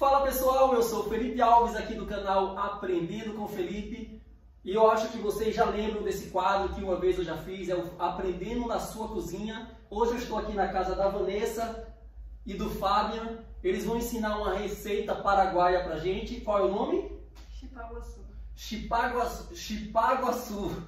Fala pessoal, eu sou Felipe Alves aqui do canal Aprendendo com Felipe e eu acho que vocês já lembram desse quadro que uma vez eu já fiz, é o Aprendendo na Sua Cozinha. Hoje eu estou aqui na casa da Vanessa e do Fábio, eles vão ensinar uma receita paraguaia pra gente. Qual é o nome? Chipa Guazú. Chipa Guazú. Chipa Guazú.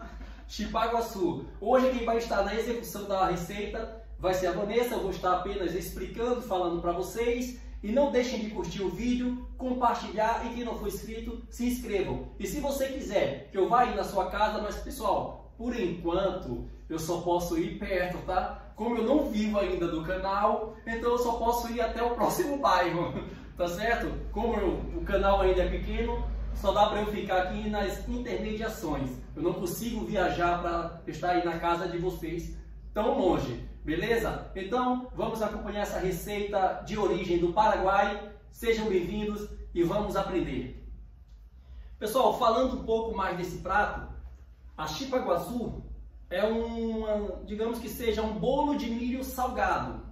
Chipa Guazú. Hoje quem vai estar na execução da receita vai ser a Vanessa, eu vou estar apenas explicando, falando para vocês. E não deixem de curtir o vídeo, compartilhar e quem não for inscrito, se inscrevam. E se você quiser que eu vá ir na sua casa, mas pessoal, por enquanto eu só posso ir perto, tá? Como eu não vivo ainda do canal, então eu só posso ir até o próximo bairro, tá certo? Como o canal ainda é pequeno, só dá para eu ficar aqui nas intermediações. Eu não consigo viajar para estar aí na casa de vocês tão longe, beleza? Então vamos acompanhar essa receita de origem do Paraguai. Sejam bem-vindos e vamos aprender. Pessoal, falando um pouco mais desse prato, a Chipa Guazú é digamos que seja um bolo de milho salgado,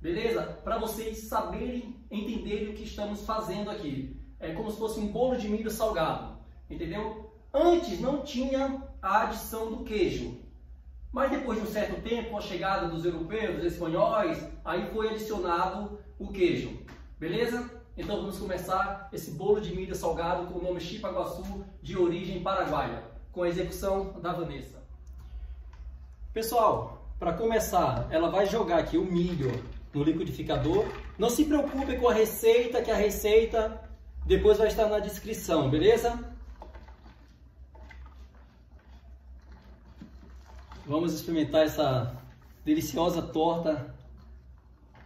beleza? Para vocês saberem, entenderem o que estamos fazendo aqui. É como se fosse um bolo de milho salgado, entendeu? Antes não tinha a adição do queijo, mas depois de um certo tempo, com a chegada dos europeus, dos espanhóis, aí foi adicionado o queijo, beleza? Então vamos começar esse bolo de milho salgado com o nome Chipa Guazú, de origem paraguaia, com a execução da Vanessa. Pessoal, para começar, ela vai jogar aqui o milho no liquidificador. Não se preocupe com a receita, que a receita depois vai estar na descrição, beleza? Vamos experimentar essa deliciosa torta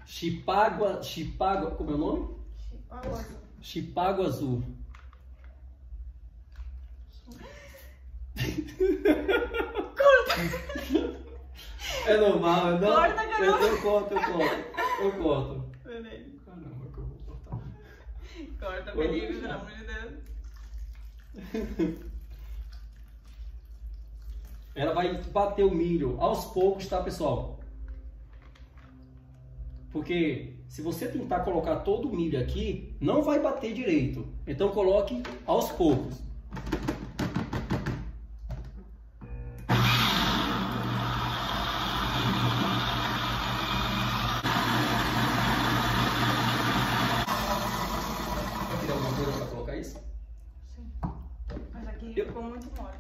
Chipa Guazú, como é o nome? Chipa Guazú. Corta! É normal, não? Corta, garoto! Eu corto. Beleza. Caramba, que eu vou cortar. Corta, Felipe, pelo amor de Deus. Ela vai bater o milho aos poucos, tá, pessoal? Porque se você tentar colocar todo o milho aqui, não vai bater direito. Então coloque aos poucos. Aqui dá alguma coisa pra colocar isso? Sim. Mas aqui ficou muito mole.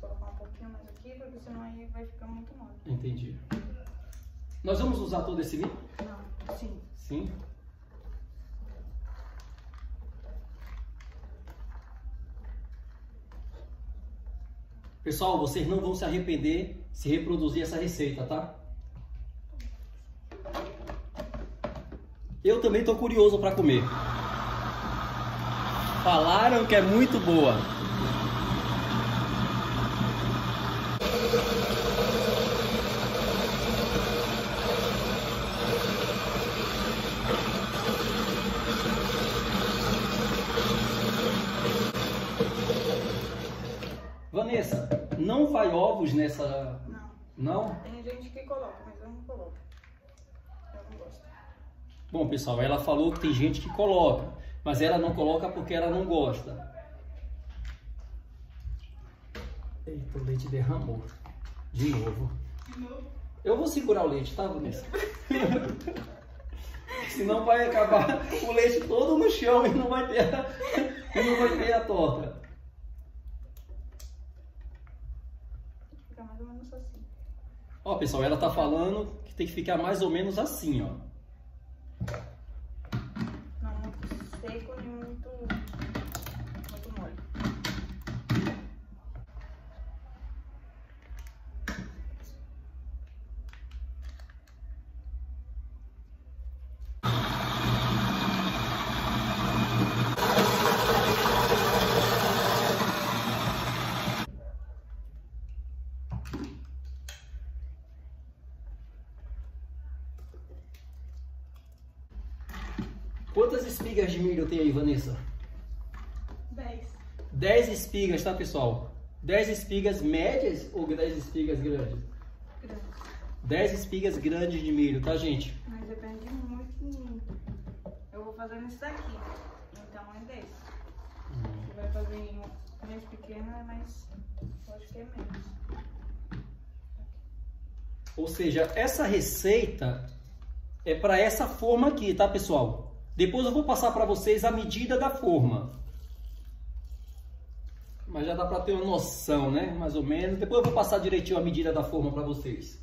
Colocar um pouquinho mais aqui, porque senão aí vai ficar muito mole. Entendi. Nós vamos usar todo esse milho? Não, sim. Sim? Pessoal, vocês não vão se arrepender se reproduzir essa receita, tá? Eu também tô curioso para comer. Falaram que é muito boa. Vanessa, não vai ovos nessa... Não. Não? Tem gente que coloca, mas eu não coloco. Eu não gosto. Bom, pessoal, ela falou que tem gente que coloca, mas ela não coloca porque ela não gosta. Eita, o leite derramou. De novo. De novo? Eu vou segurar o leite, tá, Vanessa? Senão vai acabar o leite todo no chão e não vai ter a torta. Mais ou menos assim. Ó, pessoal, ela tá falando que tem que ficar mais ou menos assim, ó. Não, muito seco e muito mole. Quantas espigas de milho tem aí, Vanessa? 10. 10 espigas, tá, pessoal? 10 espigas médias ou 10 espigas grandes? Grandes. 10 espigas grandes de milho, tá, gente? Mas depende muito. Eu vou fazendo isso daqui. Então é desse. Você vai fazer em um mais pequeno, é mais. Eu acho que é menos. Ou seja, essa receita é para essa forma aqui, tá, pessoal? Depois eu vou passar para vocês a medida da forma. Mas já dá para ter uma noção, né? Mais ou menos. Depois eu vou passar direitinho a medida da forma para vocês.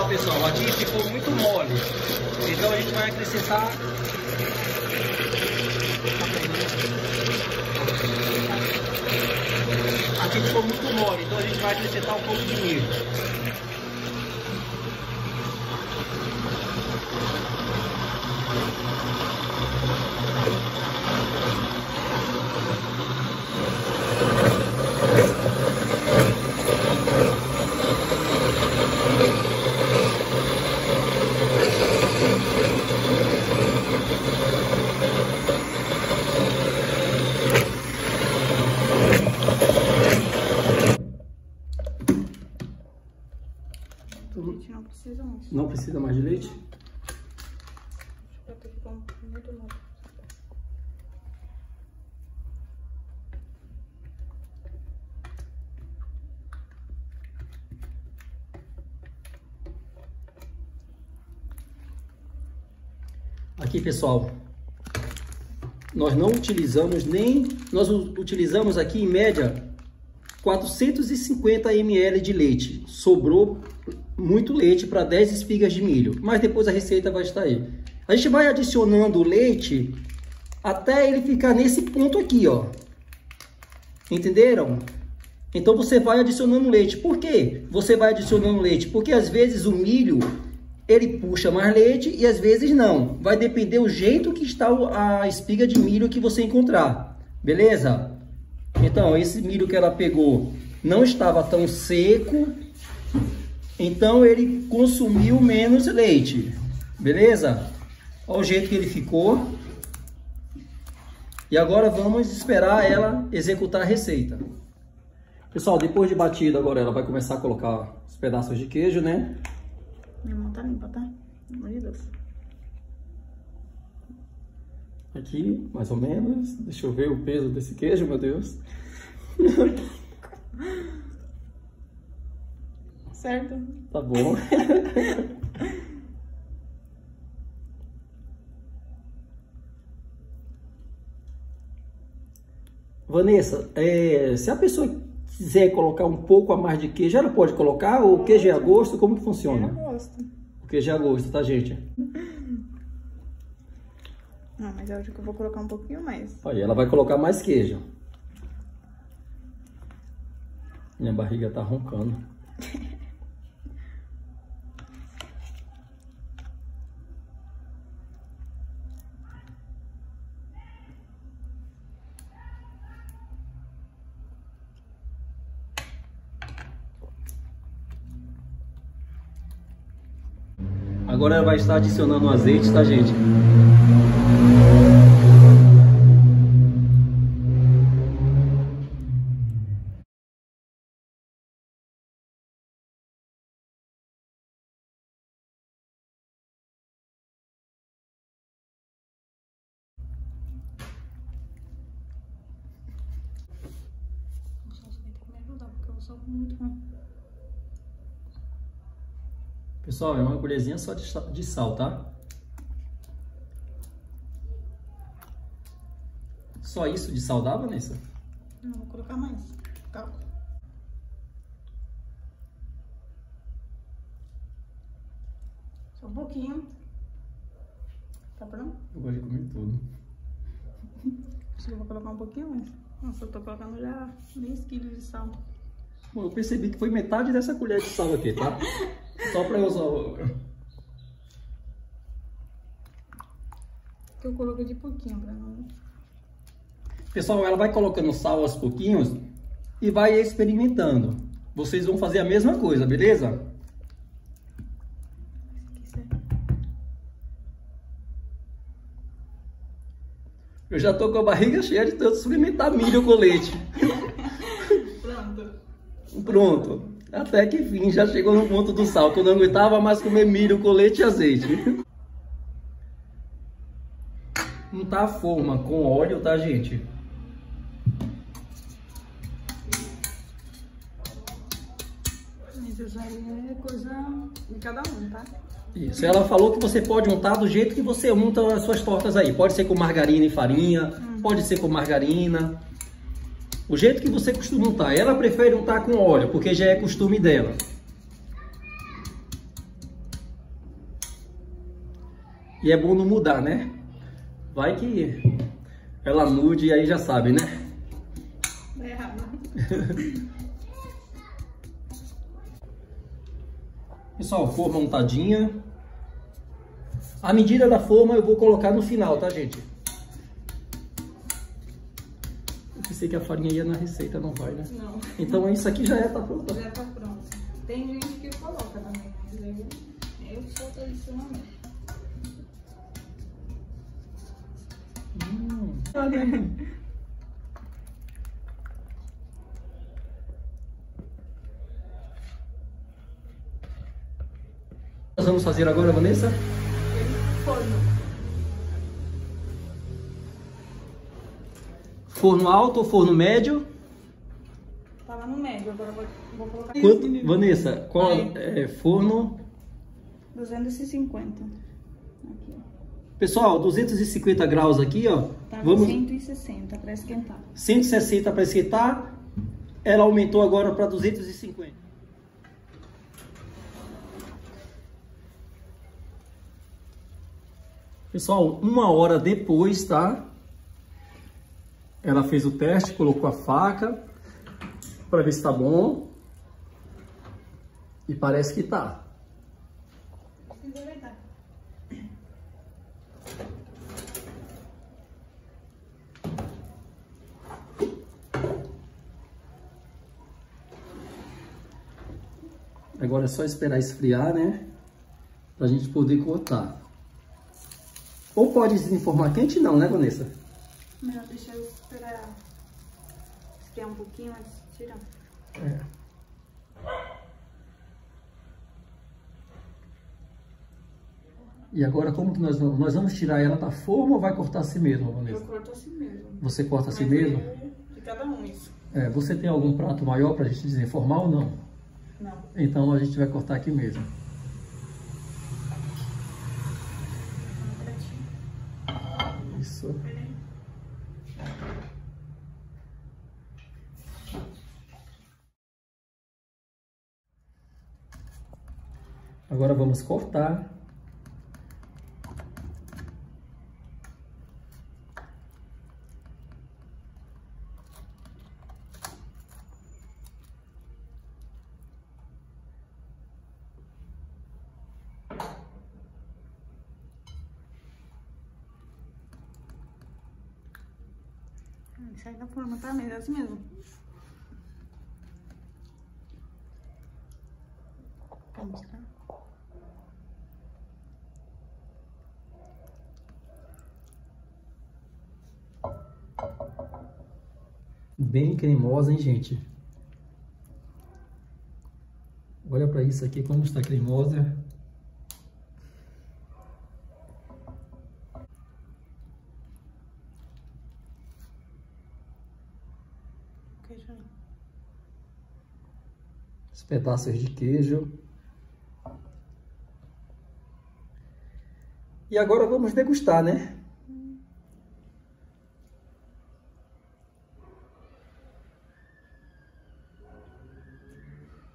Ó, pessoal, aqui ficou muito mole. Então a gente vai acrescentar. Aqui ficou muito mole, então a gente vai acrescentar um pouco de milho. Não precisa mais de leite? Aqui, pessoal, nós não utilizamos nem... Nós utilizamos aqui, em média, 450 ml de leite. Sobrou muito leite para 10 espigas de milho, mas depois a receita vai estar aí. A gente vai adicionando o leite até ele ficar nesse ponto aqui, ó. Entenderam? Então você vai adicionando leite. Por quê? Você vai adicionando leite porque às vezes o milho ele puxa mais leite e às vezes não. Vai depender do jeito que está a espiga de milho que você encontrar. Beleza? Então esse milho que ela pegou não estava tão seco. Então ele consumiu menos leite, beleza? Olha o jeito que ele ficou. E agora vamos esperar ela executar a receita. Pessoal, depois de batida agora ela vai começar a colocar os pedaços de queijo, né? Minha mão tá limpa, tá? Meu Deus. Aqui, mais ou menos. Deixa eu ver o peso desse queijo, meu Deus. Certo. Tá bom. Vanessa, se a pessoa quiser colocar um pouco a mais de queijo, ela pode colocar? Ou o queijo é a gosto? Como que funciona? É a gosto. O queijo é a gosto, tá, gente? Não, mas eu acho que eu vou colocar um pouquinho mais. Olha, ela vai colocar mais queijo. Minha barriga tá roncando. Agora ela vai estar adicionando o azeite, tá, gente? Pessoal, é uma colherzinha só de sal, tá? Só isso de sal dá, Vanessa? Não, vou colocar mais. Calma. Só um pouquinho. Tá pronto? Eu gosto de comer tudo. Acho que eu vou colocar um pouquinho mais. Nossa, eu tô colocando já 10 quilos de sal. Bom, eu percebi que foi metade dessa colher de sal aqui, tá? Só pra eu usar o... Eu coloquei de pouquinho pra não... Pessoal, ela vai colocando sal aos pouquinhos e vai experimentando. Vocês vão fazer a mesma coisa, beleza? Isso aqui serve. Eu já tô com a barriga cheia de tanto experimentar milho com leite. Pronto. Até que enfim, já chegou no ponto do sal, que eu não aguentava mais comer milho com leite e azeite. Não tá a forma com óleo, tá, gente? Mas isso aí é coisa de cada um, tá? Isso, ela falou que você pode untar do jeito que você unta as suas tortas aí. Pode ser com margarina e farinha, pode ser com margarina. O jeito que você costuma untar. Ela prefere untar com óleo, porque já é costume dela. E é bom não mudar, né? Vai que ela mude e aí já sabe, né? É errado. Pessoal, forma untadinha. A medida da forma eu vou colocar no final, tá, gente? Sei que a farinha ia na receita, não vai, né? Não. Então isso aqui já tá pronto. Já tá pronto. Tem gente que coloca também, né? Eu sou tradicionalmente. Olha aí. Nós vamos fazer agora, Vanessa? Forno. Forno alto ou forno médio? Tava no médio, agora vou colocar... Quanto, Vanessa, qual é forno? 250. Aqui, ó. Pessoal, 250 graus aqui, ó. Tava vamos... 160 para esquentar. 160 para esquentar. Ela aumentou agora para 250. Pessoal, 1 hora depois, tá? Ela fez o teste, colocou a faca para ver se tá bom. E parece que tá. Agora é só esperar esfriar, né? Pra gente poder cortar. Ou pode desenformar quente, não, né, Vanessa? Melhor deixar eu esperar esquentar um pouquinho antes de tirar. É. E agora como que nós vamos? Nós vamos tirar ela da forma ou vai cortar assim mesmo, Vanessa? Eu corto assim mesmo. Você corta assim mesmo? De cada um isso. É, você tem algum prato maior pra gente desenformar ou não? Não. Então a gente vai cortar aqui mesmo. Isso. Agora vamos cortar. Sai da forma também, é assim mesmo. Vamos lá. Bem cremosa, hein, gente? Olha pra isso aqui, como está cremosa. Queijo. Os pedaços de queijo. E agora vamos degustar, né?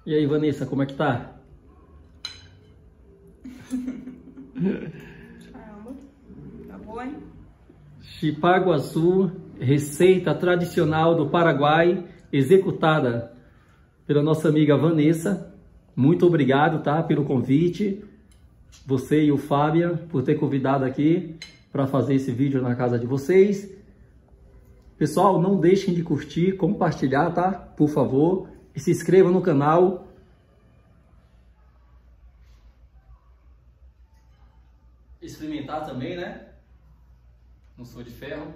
E aí, Vanessa, como é que tá? Caramba, tá bom, hein? Chipa Guazú, receita tradicional do Paraguai, executada pela nossa amiga Vanessa. Muito obrigado, tá, pelo convite. Você e o Fábio por ter convidado aqui para fazer esse vídeo na casa de vocês. Pessoal, não deixem de curtir, compartilhar, tá? Por favor. E se inscreva no canal. Experimentar também, né? Não sou de ferro.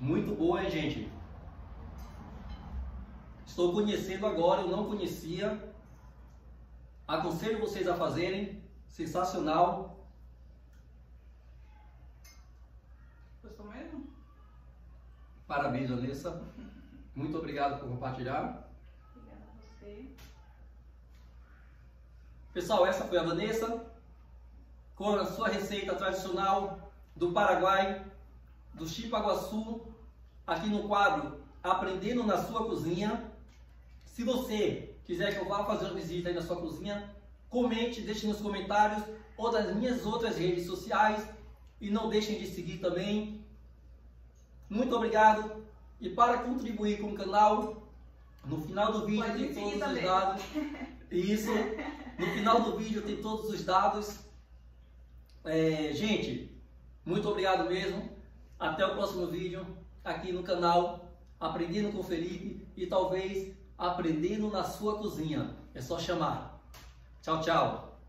Muito boa, hein, gente? Estou conhecendo agora, eu não conhecia. Aconselho vocês a fazerem. Sensacional. Gostou mesmo? Parabéns, Vanessa. Muito obrigado por compartilhar. Obrigada a você. Pessoal, essa foi a Vanessa com a sua receita tradicional do Paraguai, do Chipa Guazú, aqui no quadro Aprendendo na Sua Cozinha. Se você quiser que eu vá fazer uma visita aí na sua cozinha, comente, deixe nos comentários ou das minhas outras redes sociais e não deixem de seguir também. Muito obrigado. E para contribuir com o canal, no final do vídeo tem todos os dados. Isso, no final do vídeo tem todos os dados. Gente, muito obrigado mesmo. Até o próximo vídeo aqui no canal Aprendendo com Felipe e talvez Aprendendo na Sua Cozinha. É só chamar. Tchau, tchau.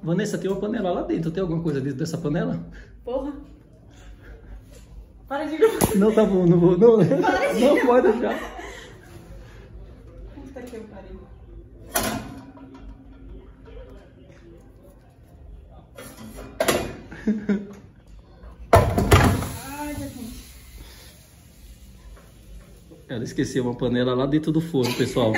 Vanessa, tem uma panela lá dentro. Tem alguma coisa dentro dessa panela? Porra. Para de... Não, tá bom, não vou. Não, não pode achar. Onde tá aqui o aparelho? Ela esqueceu uma panela lá dentro do forno, pessoal.